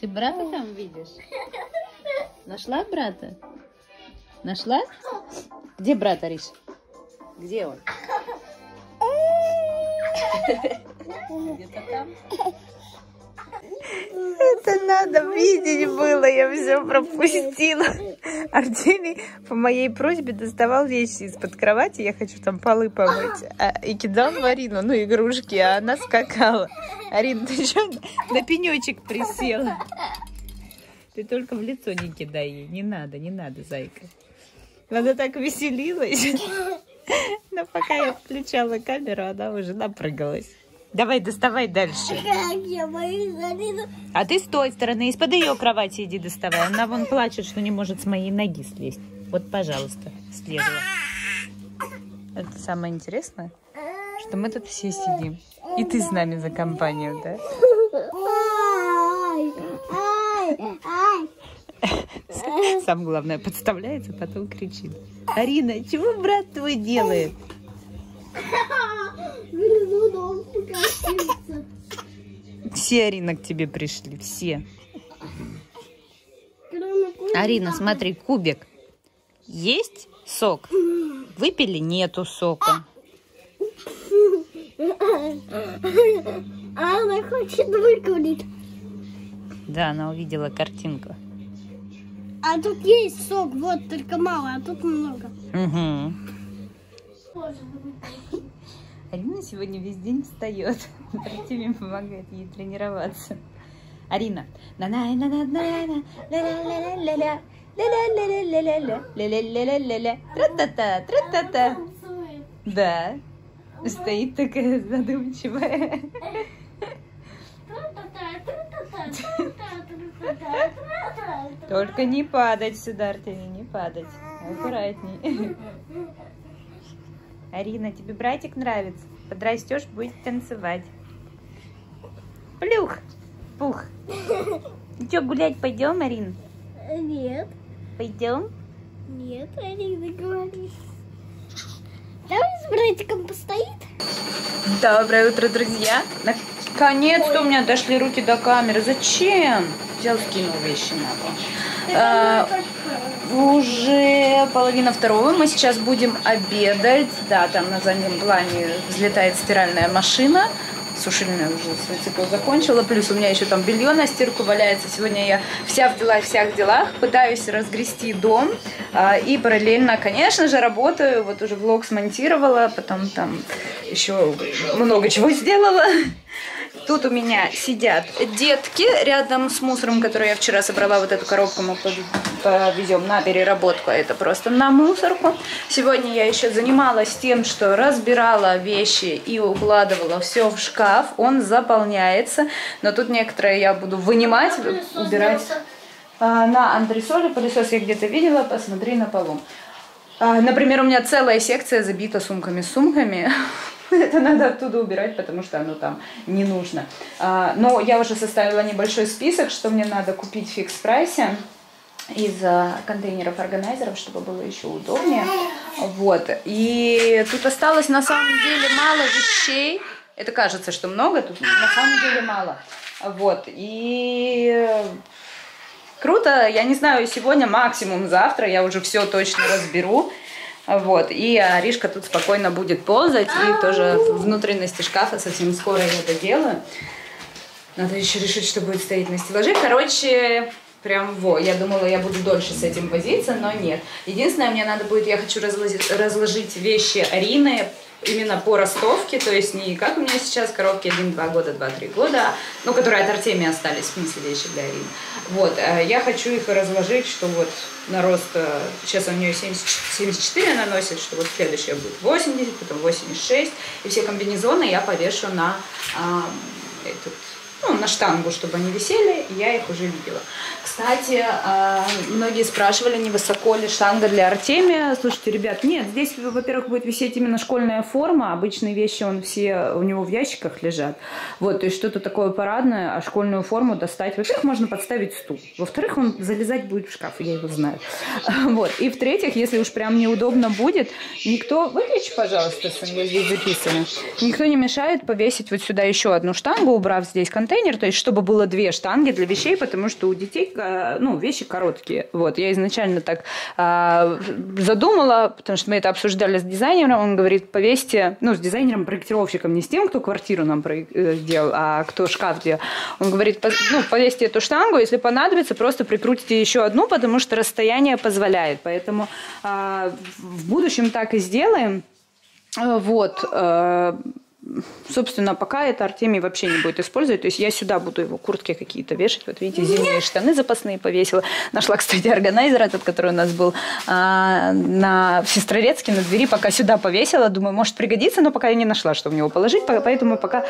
Ты брата там видишь? Нашла брата? Нашла? Где брат, Ариш? Где он? Где-то там. Это надо видеть было, я все пропустила. Артемий по моей просьбе доставал вещи из-под кровати, я хочу там полы помыть, и кидал в Арину, ну, игрушки, а она скакала. Арина, ты что на пенечек присела? Ты только в лицо не кидай ей, не надо, не надо, зайка. Она так веселилась, но пока я включала камеру, она уже напрыгалась. Давай, доставай дальше. А ты с той стороны, из-под ее кровати иди доставай. Она вон плачет, что не может с моей ноги слезть. Вот, пожалуйста, слезла. Это самое интересное, что мы тут все сидим. И ты с нами за компанию, да? Самое главное, подставляется, потом кричит. Арина, чего брат твой делает? Все, Арина, к тебе пришли, все. Арина, смотри, кубик. Есть сок? Выпили? Нету сока. Она хочет выкурить. Да, она увидела картинку. А тут есть сок, вот, только мало, а тут много. Угу. Арина сегодня весь день встает. Артемий помогает ей тренироваться. Арина. Тра-та-та. Да. Стоит такая задумчивая. Только не падать сюда, Артемий, не падать. Аккуратней. Арина, тебе братик нравится? Подрастешь, будешь танцевать. Плюх! Пух! Ну что, гулять пойдем, Арина? Нет. Пойдем? Нет, Арина говорит. Давай с братиком постоит. Доброе утро, друзья! Наконец-то у меня дошли руки до камеры. Зачем? Взял, скинул вещи на пол. Уже 11:30, мы сейчас будем обедать. Да, там на заднем плане взлетает стиральная машина. Сушильная уже свой цикл закончила. Плюс у меня еще там белье на стирку валяется. Сегодня я вся в делах, всех делах. Пытаюсь разгрести дом. И параллельно, конечно же, работаю. Вот уже влог смонтировала. Потом там еще много чего сделала. Тут у меня сидят детки рядом с мусором, который я вчера собрала. Вот эту коробку мы повезем на переработку, а это просто на мусорку. Сегодня я еще занималась тем, что разбирала вещи и укладывала все в шкаф. Он заполняется, но тут некоторые я буду вынимать, убирать. На антресоле пылесос я где-то видела, посмотри на полу. Например, у меня целая секция забита сумками. Это надо оттуда убирать, потому что оно там не нужно. Но я уже составила небольшой список, что мне надо купить в Фикспрайсе из контейнеров-органайзеров, чтобы было еще удобнее. Вот. И тут осталось на самом деле мало вещей. Это кажется, что много, тут на самом деле мало. Вот. И... круто. Я не знаю, сегодня максимум завтра я уже все точно разберу. Вот, и Аришка тут спокойно будет ползать, и тоже внутренности шкафа совсем скоро я это делаю. Надо еще решить, что будет стоять на стеллаже. Короче, прям во, я думала, я буду дольше с этим возиться, но нет. Единственное, мне надо будет, я хочу разложить вещи Арины именно по ростовке, то есть не как у меня сейчас коробки 1, 2 года, 2, 3 года, ну, которые от Артемия остались, в смысле, вещи для Арины. Вот, я хочу их разложить, что вот на рост, сейчас у нее 74 она носит, что вот следующая будет 80, потом 86, и все комбинезоны я повешу на этот... ну, на штангу, чтобы они висели, и я их уже видела. Кстати, многие спрашивали, не высоко ли штанга для Артемия. Слушайте, ребят, нет, здесь, во-первых, будет висеть именно школьная форма, обычные вещи он все у него в ящиках лежат. Вот, то есть что-то такое парадное, а школьную форму достать. Во-первых, можно подставить стул. Во-вторых, он залезать будет в шкаф, я его знаю. Вот, и в-третьих, если уж прям неудобно будет, никто... Выключи, пожалуйста, что я здесь записываю. Никто не мешает повесить вот сюда еще одну штангу, убрав здесь контакт. контейнер, то есть чтобы было две штанги для вещей, потому что у детей, ну, вещи короткие. Вот, я изначально так задумала, потому что мы это обсуждали с дизайнером, он говорит, повесьте, ну, с дизайнером-проектировщиком, не с тем, кто квартиру нам делал, а кто шкаф делал. Он говорит, ну, повесьте эту штангу, если понадобится, просто прикрутите еще одну, потому что расстояние позволяет. Поэтому в будущем так и сделаем. Вот, собственно, пока это Артемий вообще не будет использовать. То есть я сюда буду его куртки какие-то вешать. Вот видите, зимние штаны запасные повесила. Нашла, кстати, органайзер этот, который у нас был в Сестрорецке на двери. Пока сюда повесила. Думаю, может пригодится, но пока я не нашла, что в него положить. Поэтому пока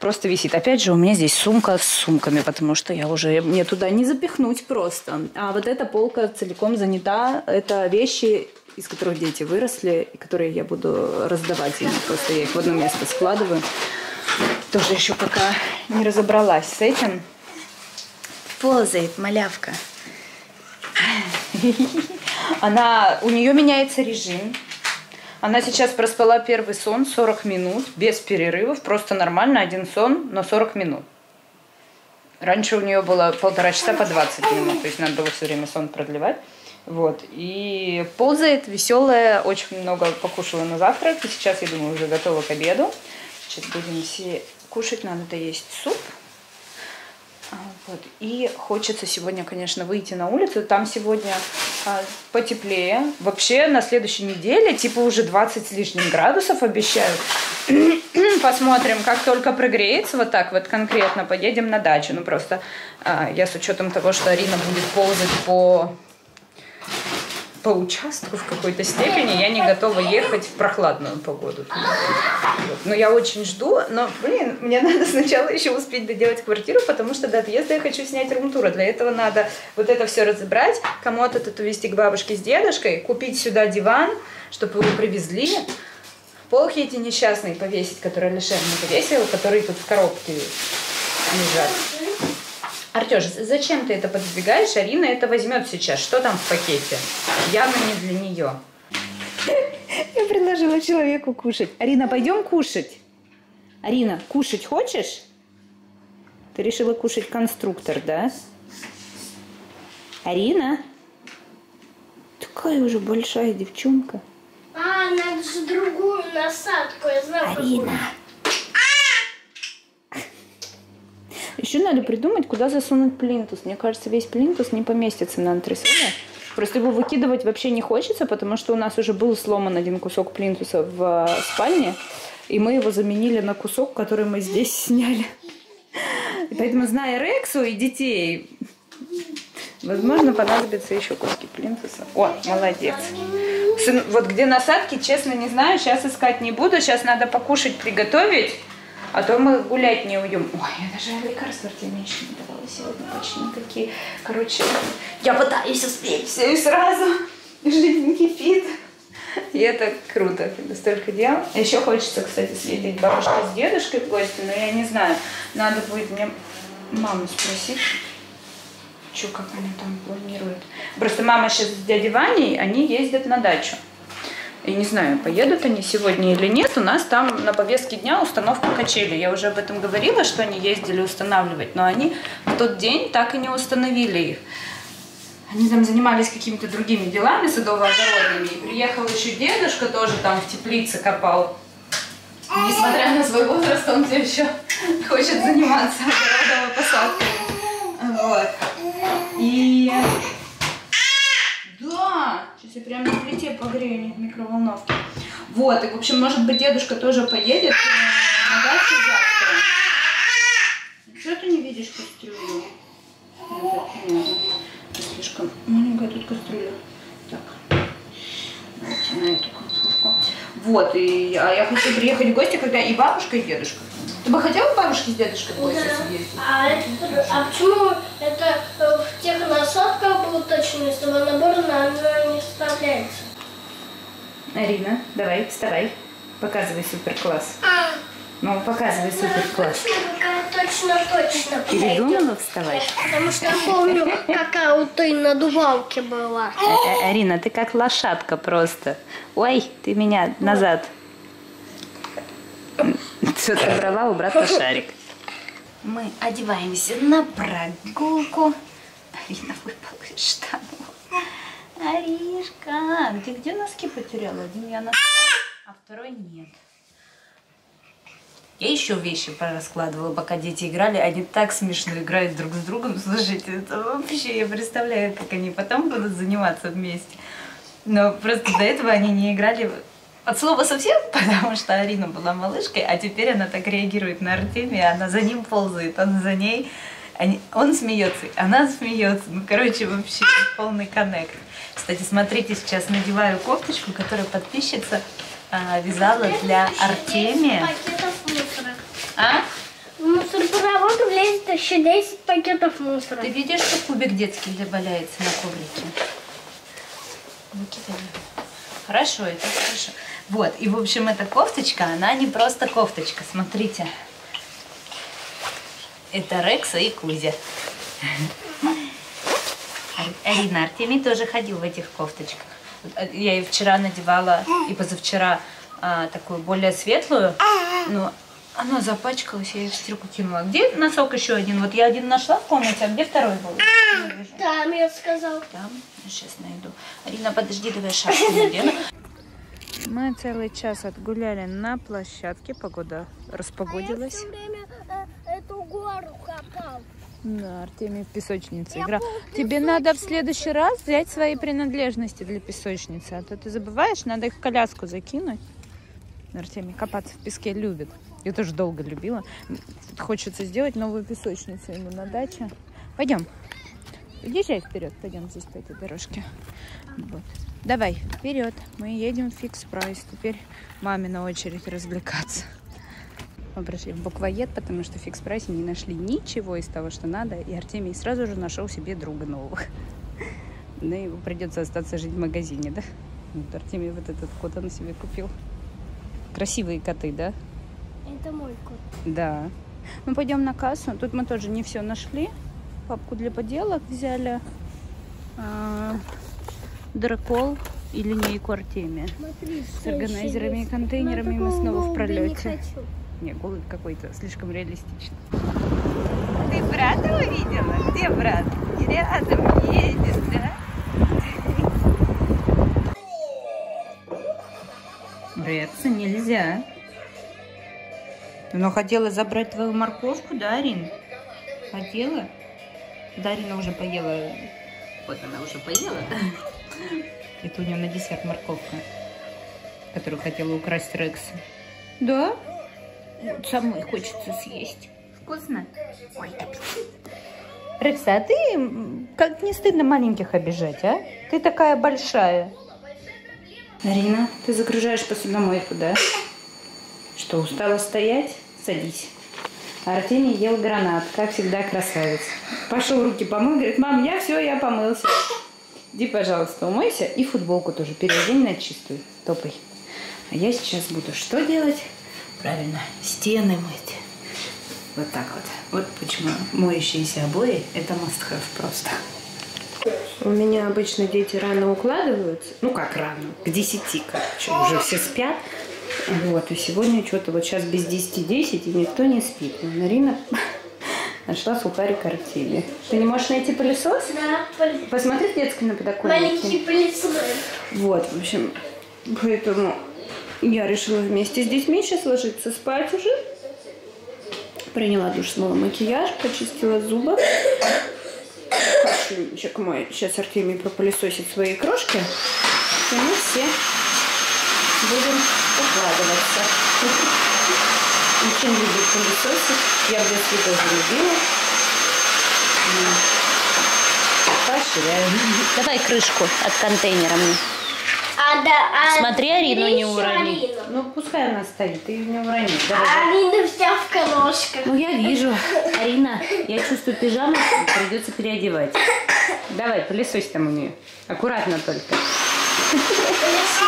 просто висит. Опять же, у меня здесь сумка с сумками, потому что я уже... Мне туда не запихнуть просто. А вот эта полка целиком занята. Это вещи... из которых дети выросли, и которые я буду раздавать им. Просто я их в одно место складываю. Тоже еще пока не разобралась с этим. Ползает малявка. У нее меняется режим. Она сейчас проспала первый сон 40 минут, без перерывов. Просто нормально, один сон на 40 минут. Раньше у нее было 1,5 часа по 20 минут. То есть надо было все время сон продлевать. Вот, и ползает, веселая, очень много покушала на завтрак, и сейчас, я думаю, уже готова к обеду. Сейчас будем все кушать, надо доесть суп. Вот. И хочется сегодня, конечно, выйти на улицу, там сегодня потеплее. Вообще, на следующей неделе, типа, уже 20 с лишним градусов обещают. Посмотрим, как только прогреется, вот так вот конкретно поедем на дачу. Ну, просто я с учетом того, что Арина будет ползать по участку в какой-то степени, я не готова ехать в прохладную погоду. Но я очень жду, но, блин, мне надо сначала еще успеть доделать квартиру, потому что до отъезда я хочу снять рум-тур. Для этого надо вот это все разобрать, комод этот увезти к бабушке с дедушкой, купить сюда диван, чтобы его привезли, полки эти несчастные повесить, которые Леша мне повесил, которые тут в коробке лежат. Артёш, зачем ты это подвигаешь? Арина это возьмет сейчас. Что там в пакете? Явно не для нее. Я предложила человеку кушать. Арина, пойдем кушать? Арина, кушать хочешь? Ты решила кушать конструктор, да? Арина? Такая уже большая девчонка. А, надо же другую насадку. Я знаю, Арина. Еще надо придумать, куда засунуть плинтус. Мне кажется, весь плинтус не поместится на антресоле. Просто его выкидывать вообще не хочется, потому что у нас уже был сломан один кусок плинтуса в спальне, и мы его заменили на кусок, который мы здесь сняли. И поэтому, зная Рексу и детей, возможно, понадобятся еще куски плинтуса. О, молодец. Сын, вот где насадки, честно, не знаю. Сейчас искать не буду. Сейчас надо покушать, приготовить. А то мы гулять не уйдем. Ой, я даже лекарства Артемию еще не давала сегодня. Почти никакие. Короче, я пытаюсь успеть все и сразу. Жизнь не кипит. И это круто. Столько дел. Еще хочется, кстати, съездить бабушке с дедушкой в гости. Но я не знаю. Надо будет мне маму спросить, что, как она там планирует. Просто мама сейчас с дядей Ваней, они ездят на дачу. Я не знаю, поедут они сегодня или нет. У нас там на повестке дня установка качелей. Я уже об этом говорила, что они ездили устанавливать, но они в тот день так и не установили их. Они там занимались какими-то другими делами, садово-огородными. И приехал еще дедушка, тоже там в теплице копал. Несмотря на свой возраст, он все еще хочет заниматься огородовой посадкой. Вот. И... Да! Сейчас я прям на плите погрею, нет микроволновки. Вот, и в общем, может быть, дедушка тоже поедет на дачу завтра. Что ты не видишь кастрюлю? Слишком маленькая тут кастрюля. Так, давайте на эту конфорку. Вот, и я хочу приехать в гости, когда и бабушка, и дедушка. Ты бы хотела бабушки с дедушкой в гости съездить? А почему это в тех насадках был точно с тобой набор, но она не справляется? Арина, давай, вставай. Показывай суперкласс. Ну, показывай суперкласс. Точно. Передумала вставать? Потому что я помню, какая у той надувалки была. Арина, ты как лошадка просто. Ой, ты меня назад. Все, собрала у брата шарик. Мы одеваемся на прогулку. Арина выпала из штанов. Аришка, ты где носки потеряла? Один я носки, а второй нет. Я еще вещи пораскладывала, пока дети играли. Они так смешно играют друг с другом. Слушайте, это вообще я представляю, как они потом будут заниматься вместе. Но просто до этого они не играли от слова совсем, потому что Арина была малышкой, а теперь она так реагирует на Артемия, она за ним ползает, он за ней, он смеется, она смеется. Ну, короче, вообще полный коннект. Кстати, смотрите, сейчас надеваю кофточку, которую подписчица вязала для Артемия. А? В мусорпровод влезет еще 10 пакетов мусора. Ты видишь, что кубик детский валяется на коврике? Выкидывай. Хорошо, это хорошо. Вот, и в общем, эта кофточка, она не просто кофточка. Смотрите. Это Рекса и Кузя. Арина, Артемий тоже ходил в этих кофточках. Я ее вчера надевала, и позавчера такую более светлую, но она запачкалась, я ее в стирку кинула. Где носок еще один? Вот я один нашла в комнате, а где второй был? Там, я сказала. Там, я сейчас найду. Арина, подожди, давай шапку надену. Мы целый час отгуляли на площадке, погода распогодилась. А я все время эту гору копал. Да, Артемий в песочнице играл. Тебе надо в следующий раз взять свои принадлежности для песочницы, а то ты забываешь, надо их в коляску закинуть. Артемий копаться в песке любит. Я тоже долго любила. Хочется сделать новую песочницу ему на даче. Пойдем. Езжай вперед, пойдем здесь по этой дорожке. Вот. Давай, вперед. Мы едем в Фикспрайс. Теперь маме на очередь развлекаться. Мы пришли в Буквоед, потому что в Фикспрайсе не нашли ничего из того, что надо. И Артемий сразу же нашел себе друга нового. Но его придется остаться жить в магазине, да? Вот Артемий вот этот кот он себе купил. Красивые коты, да? Это мой кот. Да. Мы пойдем на кассу. Тут мы тоже не все нашли. Папку для поделок взяли. Дракол и линейку Артемия. Смотри, с органайзерами и контейнерами. Мы снова в пролете. Не, голод какой-то слишком реалистичный. Ты брата увидела? Где брат? Рядом едет, да? Браться нельзя. Но хотела забрать твою морковку, да, Арин? Хотела? Да, Арина уже поела. Вот она уже поела. Это у нее на десерт морковка, которую хотела украсть Рекса. Да? Самой хочется съесть. Вкусно? Ой, Рекса, а ты как не стыдно маленьких обижать, а? Ты такая большая. Арина, ты загружаешь посудомойку, да? Что, устала стоять? Садись. Артемий ел гранат, как всегда красавец. Пошел руки помыл, говорит, мам, я все, я помылся. Иди, пожалуйста, умойся и футболку тоже переодень на чистую, топай. А я сейчас буду что делать? Правильно, стены мыть. Вот так вот. Вот почему моющиеся обои – это must-have просто. У меня обычно дети рано укладываются, ну как рано, к 10, короче, уже все спят. Вот, и сегодня что-то вот сейчас без 10:10, и никто не спит. Но Арина нашла сухарик Артемия. Ты не можешь найти пылесос? Да, пылесос. Посмотри в детской на подоконнике. Маленький пылесос. Вот, в общем, поэтому я решила вместе с детьми сейчас ложиться спать уже. Приняла душ, смыла макияж, почистила зубы. Кашемичек мой. Сейчас Артемий пропылесосит свои крошки. И мы все будем укладываться. Очень любит пылесосить. Я в детстве тоже любила. Поощряю. Давай крышку от контейнера мне. Смотри, Арину не урони. Ну, пускай она стоит, ты ее не урони. Арина вся в колошках. Ну, я вижу. Арина, я чувствую пижаму, придется переодевать. Давай, пылесось там у нее. Аккуратно только. Пылесос.